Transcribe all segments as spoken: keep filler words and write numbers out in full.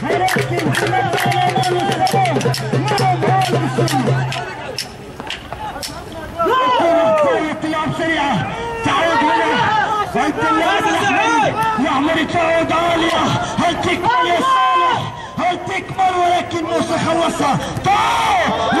هتكبر ولكن مش هخلصها. مطاعم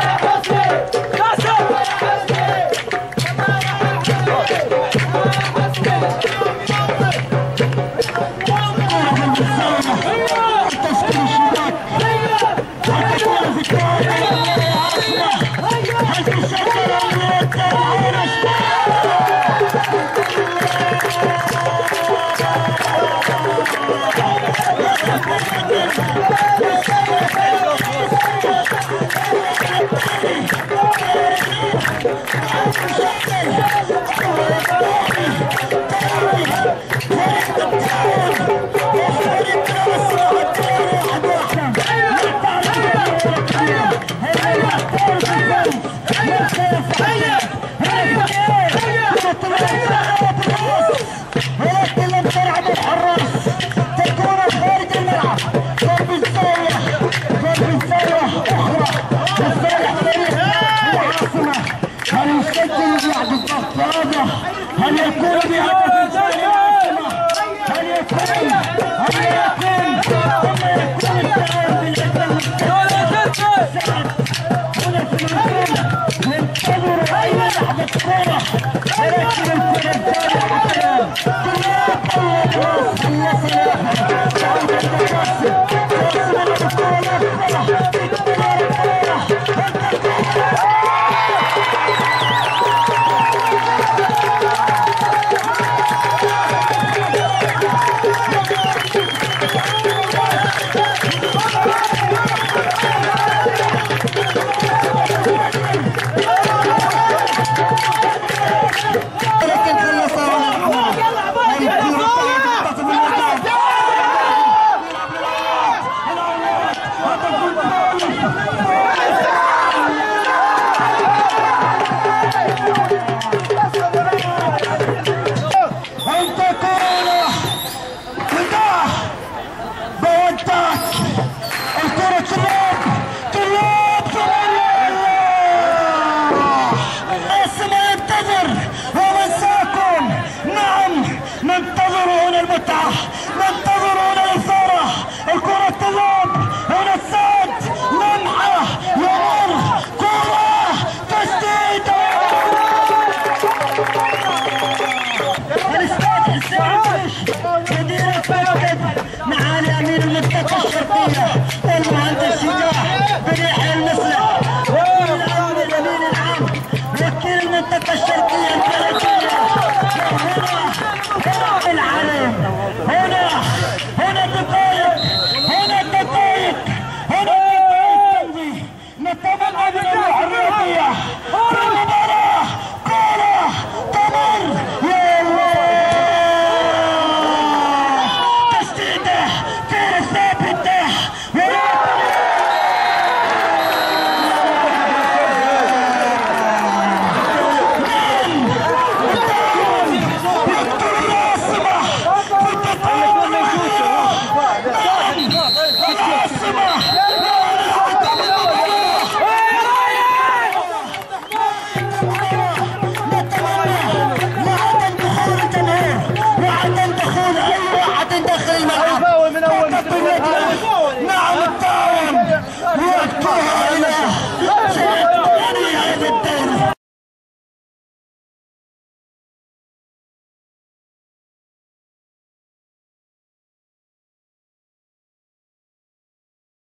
Come on.